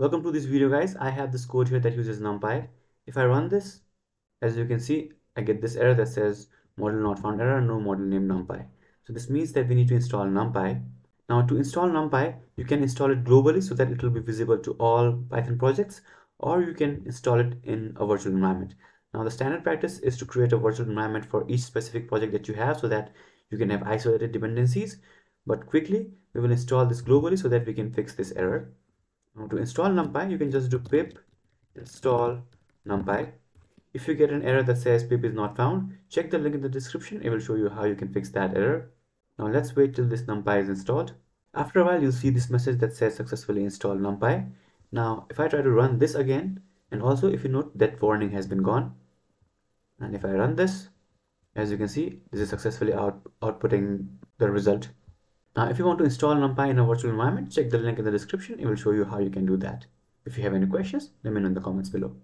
Welcome to this video, guys. I have this code here that uses NumPy. If I run this, as you can see, I get this error that says model not found error, no model named NumPy. So this means that we need to install NumPy. Now to install NumPy, you can install it globally so that it will be visible to all Python projects, or you can install it in a virtual environment. Now the standard practice is to create a virtual environment for each specific project that you have so that you can have isolated dependencies. But quickly, we will install this globally so that we can fix this error. Now to install NumPy, you can just do pip install NumPy. If you get an error that says pip is not found, check the link in the description. It will show you how you can fix that error. Now let's wait till this NumPy is installed. After a while, you'll see this message that says successfully installed NumPy. Now if I try to run this again, and also if you note that warning has been gone, and if I run this, as you can see, this is successfully outputting the result. Now, if you want to install NumPy in a virtual environment, check the link in the description. It will show you how you can do that. If you have any questions, let me know in the comments below.